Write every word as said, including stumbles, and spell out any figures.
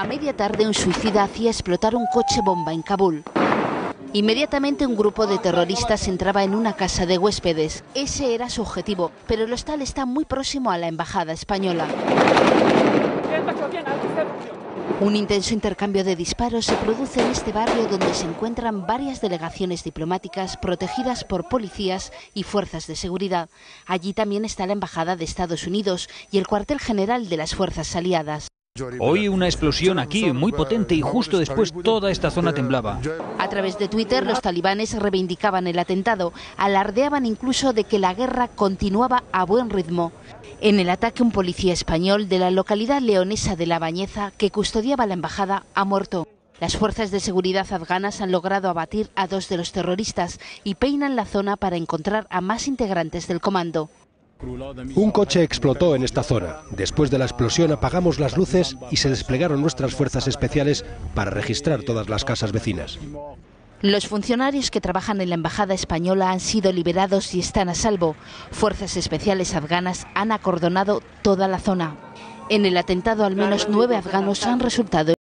A media tarde, un suicida hacía explotar un coche bomba en Kabul. Inmediatamente un grupo de terroristas entraba en una casa de huéspedes. Ese era su objetivo, pero el hostal está muy próximo a la embajada española. Un intenso intercambio de disparos se produce en este barrio donde se encuentran varias delegaciones diplomáticas protegidas por policías y fuerzas de seguridad. Allí también está la Embajada de Estados Unidos y el cuartel general de las fuerzas aliadas. Hoy una explosión aquí, muy potente, y justo después toda esta zona temblaba. A través de Twitter, los talibanes reivindicaban el atentado, alardeaban incluso de que la guerra continuaba a buen ritmo. En el ataque, un policía español de la localidad leonesa de La Bañeza, que custodiaba la embajada, ha muerto. Las fuerzas de seguridad afganas han logrado abatir a dos de los terroristas y peinan la zona para encontrar a más integrantes del comando. Un coche explotó en esta zona. Después de la explosión apagamos las luces y se desplegaron nuestras fuerzas especiales para registrar todas las casas vecinas. Los funcionarios que trabajan en la embajada española han sido liberados y están a salvo. Fuerzas especiales afganas han acordonado toda la zona. En el atentado al menos nueve afganos han resultado